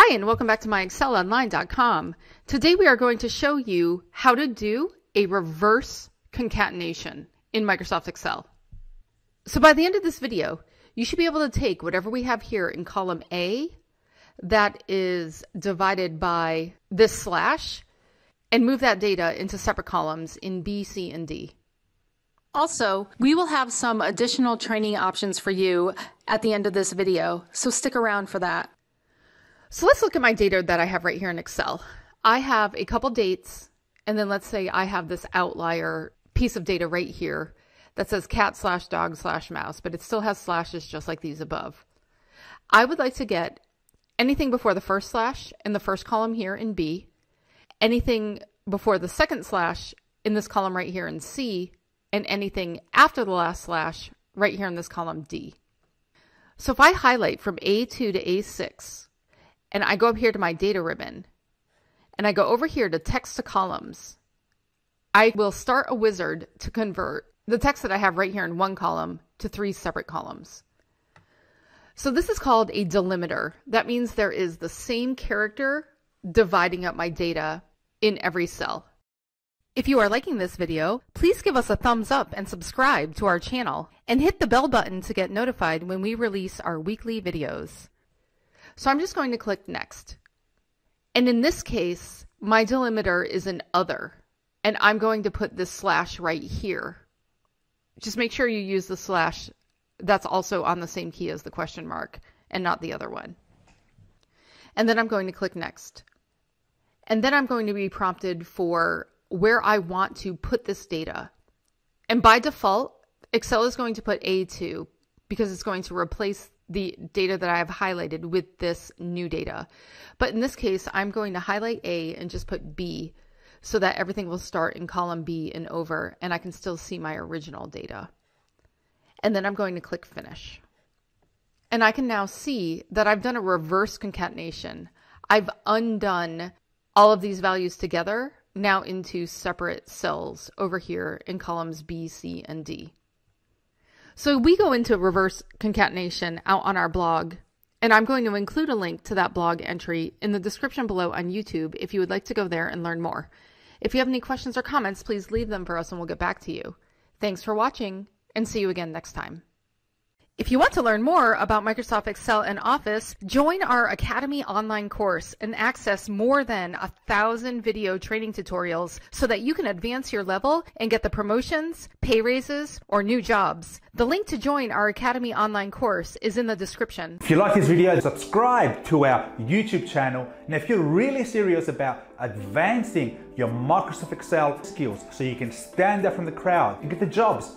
Hi, and welcome back to MyExcelOnline.com. Today we are going to show you how to do a reverse concatenation in Microsoft Excel. So by the end of this video, you should be able to take whatever we have here in column A that is divided by this slash and move that data into separate columns in B, C, and D. Also, we will have some additional training options for you at the end of this video, so stick around for that. So let's look at my data that I have right here in Excel. I have a couple dates, and then let's say I have this outlier piece of data right here that says cat/dog/mouse, but it still has slashes just like these above. I would like to get anything before the first slash in the first column here in B, anything before the second slash in this column right here in C, and anything after the last slash right here in this column D. So if I highlight from A2 to A6, and I go up here to my data ribbon, and I go over here to text to columns, I will start a wizard to convert the text that I have right here in one column to three separate columns. So this is called a delimiter. That means there is the same character dividing up my data in every cell. If you are liking this video, please give us a thumbs up and subscribe to our channel, and hit the bell button to get notified when we release our weekly videos. So I'm just going to click next. And in this case, my delimiter is an other, and I'm going to put this slash right here. Just make sure you use the slash that's also on the same key as the question mark and not the other one. And then I'm going to click next. And then I'm going to be prompted for where I want to put this data. And by default, Excel is going to put A2 because it's going to replace the data that I have highlighted with this new data. But in this case, I'm going to highlight A and just put B so that everything will start in column B and over, and I can still see my original data. And then I'm going to click finish. And I can now see that I've done a reverse concatenation. I've undone all of these values together now into separate cells over here in columns B, C, and D. So we go into reverse concatenation out on our blog, and I'm going to include a link to that blog entry in the description below on YouTube if you would like to go there and learn more. If you have any questions or comments, please leave them for us and we'll get back to you. Thanks for watching, and see you again next time. If you want to learn more about Microsoft Excel and Office, join our Academy online course and access more than 1,000 video training tutorials so that you can advance your level and get the promotions, pay raises, or new jobs. The link to join our Academy online course is in the description. If you like this video, subscribe to our YouTube channel. And if you're really serious about advancing your Microsoft Excel skills so you can stand out from the crowd and get the jobs,